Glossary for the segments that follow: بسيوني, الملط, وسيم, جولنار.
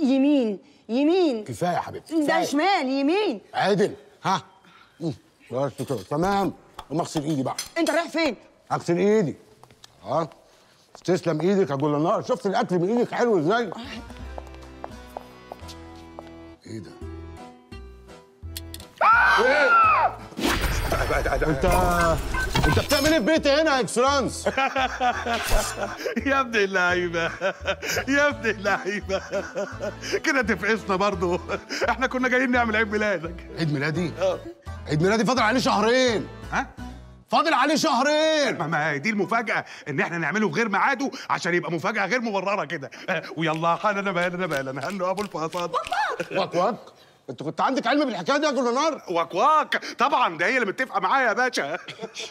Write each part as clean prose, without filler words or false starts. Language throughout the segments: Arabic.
يمين يمين كفايه يا حبيبتي، ده شمال يمين عدل. ها بس كده تمام. اما اغسل ايدي بقى. انت رايح فين؟ اغسل ايدي. ها تسلم ايدك يا جولنار، شفت الاكل من ايدك حلو ازاي؟ ايه ده؟ انت بتعمل ايه في بيتي هنا يا اكسلانس؟ يا ابن اللعيبه يا ابن اللعيبه كده تفقسنا برضه. احنا كنا جايين نعمل عيد ميلادك. عيد ميلادي؟ اه عيد ميلادي فاضل عليه شهرين. ها؟ فاضل عليه شهرين. ما هي دي المفاجأة، إن إحنا نعمله في غير ميعاده عشان يبقى مفاجأة غير مبررة كده. ويلا حالنا بالنا بالنا هنو أبو الفاصات. واك واك، أنت كنت عندك علم بالحكاية دي يا جولنار؟ واك واك، طبعًا ده هي اللي متفقة معايا يا باشا.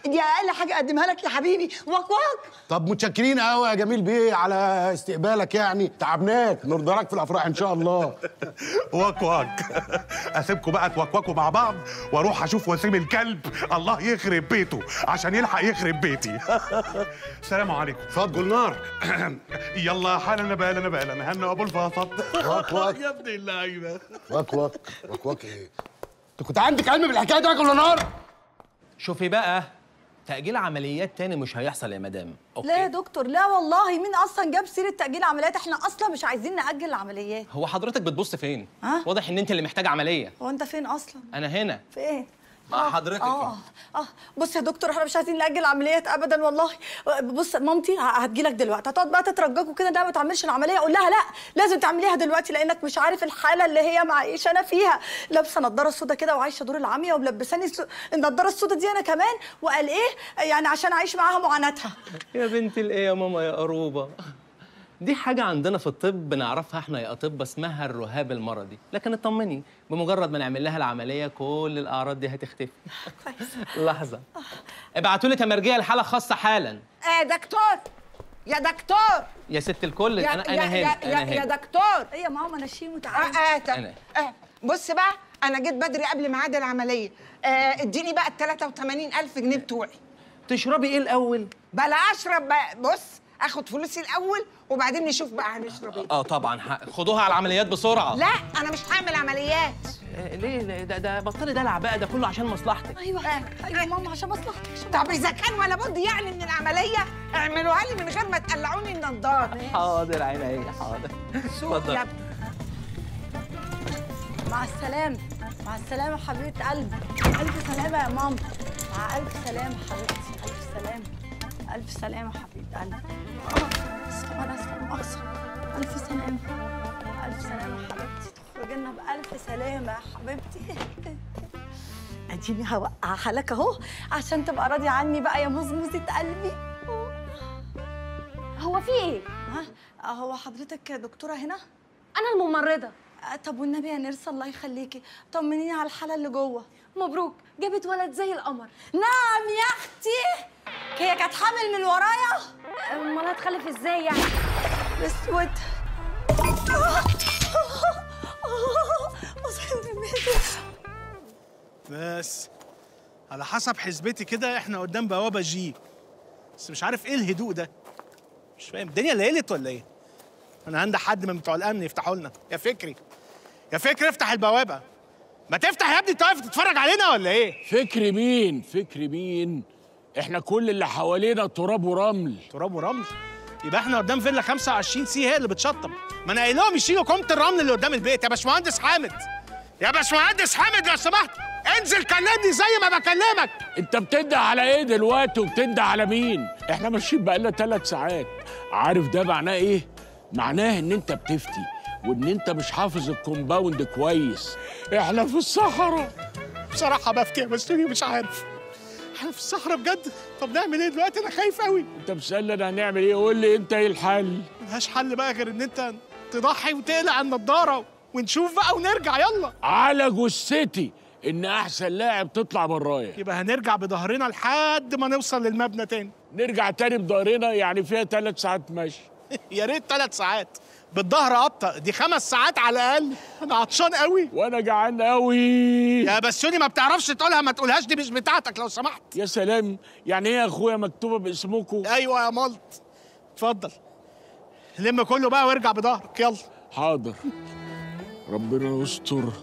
دي أقل حاجة أقدمها لك يا حبيبي، واك واك. طب متشكرين قوي يا جميل بيه على استقبالك، يعني تعبناك، نرضاك في الأفراح إن شاء الله. واك واك. اسيبكم بقى توكوكوا مع بعض واروح اشوف وسيم الكلب، الله يخرب بيته عشان يلحق يخرب بيتي. السلام عليكم. اتفضل جولنار. يلا حالنا بالنا بالنا هنو ابو الفاصد. واك واك يا ابن اللعيبه. واك واك واك واك. ايه انت كنت عندك علم بالحكايه دي يا جولنار؟ شوفي بقى، تأجيل عمليات تاني مش هيحصل يا مدام. أوكي. لا يا دكتور لا والله، مين اصلا جاب سيره تأجيل عمليات؟ احنا اصلا مش عايزين نأجل العمليات. هو حضرتك بتبص فين؟ واضح ان انت اللي محتاجه عمليه. هو انت فين اصلا؟ انا هنا. في ايه؟ مع حضرتك. بص يا دكتور، احنا مش عايزين نأجل العمليات ابدا والله. بص مامتي هتجيلك دلوقتي، هتقعد بقى تترججوا كده انها ما تعملش العمليه، اقول لها لا لازم تعمليها دلوقتي لانك مش عارف الحاله اللي هي معيش انا فيها. لابسه نضاره سودا كده وعايشه دور العمية، وملبساني النضاره السودا دي انا كمان، وقال ايه يعني عشان اعيش معاها معاناتها. يا بنت الايه يا ماما يا قروبه، دي حاجة عندنا في الطب نعرفها احنا يا أطباء، اسمها الرهاب المرضي، لكن اطمني بمجرد ما نعمل لها العملية كل الأعراض دي هتختفي. كويس. لحظة، ابعتوا لي تمرجية لحالة خاصة حالا. دكتور يا دكتور يا ست الكل، أنا هنا يا دكتور. إيه يا ماما أنا شيء متعب. بص بقى، أنا جيت بدري قبل ميعاد العملية. اديني بقى ال 83,000 جنيه بتوعي. تشربي إيه الأول؟ بلا أشرب بقى. بص اخد فلوسي الاول وبعدين نشوف بقى هنشرب ايه. طبعا خدوها على العمليات بسرعه. لا انا مش هعمل عمليات. ليه؟ ده بطلي دلع بقى، ده كله عشان مصلحتك. ايوه ماما عشان مصلحتك. طب اذا كان ولا بد يعني من العمليه، اعملوها لي من غير ما تقلعوني النضاره. حاضر عينيا حاضر. اتفضل. مع السلامه. مع السلامه حبيبه قلبي. الف سلامه يا ماما. مع الف سلامه حبيبتي. الف سلامه. الف سلامه حبيبه قلبي. أنا آسفة مؤاخذة. ألف سلامة. ألف سلامة حبيبتي، تخرجي لنا بألف سلامة يا حبيبتي. أديني هوقعها لك أهو عشان تبقى راضي عني بقى يا مزموزة قلبي. هو في إيه؟ ها؟ هو حضرتك دكتورة هنا؟ أنا الممرضة. طب والنبي يا نرسة الله يخليكي، طمنيني على الحالة اللي جوه. مبروك، جابت ولد زي القمر. نعم يا أختي، هي كانت حامل من ورايا. امال هتخلف ازاي يعني؟ اسود. بس على حسب حسبتي كده احنا قدام بوابه جي، بس مش عارف ايه الهدوء ده، مش فاهم الدنيا ليلت ولا ايه؟ انا عندي حد من بتوع الامن يفتحوا لنا. يا فكري يا فكري افتح البوابه. ما تفتح يا ابني، انت واقف تتفرج علينا ولا ايه؟ فكري مين؟ فكري مين؟ احنا كل اللي حوالينا تراب ورمل. تراب ورمل؟ يبقى احنا قدام فيلا 25 سي هي اللي بتشطب. ما انا قايل لهم يشيلوا كومة الرمل اللي قدام البيت. يا باشمهندس حامد، يا باشمهندس حامد لو سمحت انزل كلمني زي ما بكلمك. انت بتندى على ايه دلوقتي وبتندى على مين؟ احنا ماشيين بقالنا 3 ساعات. عارف ده معناه ايه؟ معناه ان انت بتفتي وان انت مش حافظ الكومباوند كويس. احنا في الصحراء. بصراحة بفتي يا بسيوني، مش عارف احنا في الصحراء بجد. طب نعمل ايه دلوقتي؟ انا خايف قوي. انت بتسألني هنعمل ايه، قول لي انت ايه الحل؟ ملهاش حل بقى غير ان انت تضحي وتقلع النضاره ونشوف بقى ونرجع. يلا على جثتي ان احسن لاعب تطلع برايا. يبقى هنرجع بظهرنا لحد ما نوصل للمبنى تاني. نرجع تاني بظهرنا، يعني فيها 3 ساعات مشي. يا ريت 3 ساعات بالظهر ابطأ، دي 5 ساعات على الاقل. انا عطشان قوي وانا جعان قوي. يا بسيوني ما بتعرفش تقولها ما تقولهاش، دي مش بتاعتك لو سمحت. يا سلام، يعني ايه يا اخويا مكتوبه باسمكم؟ ايوه يا ملط. اتفضل لم كله بقى وارجع بظهرك. يلا حاضر، ربنا يستر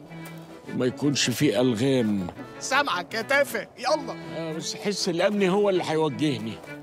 وما يكونش فيه ألغام. سامعك يا تافه، يلا. بس حس الأمن هو اللي هيوجهني.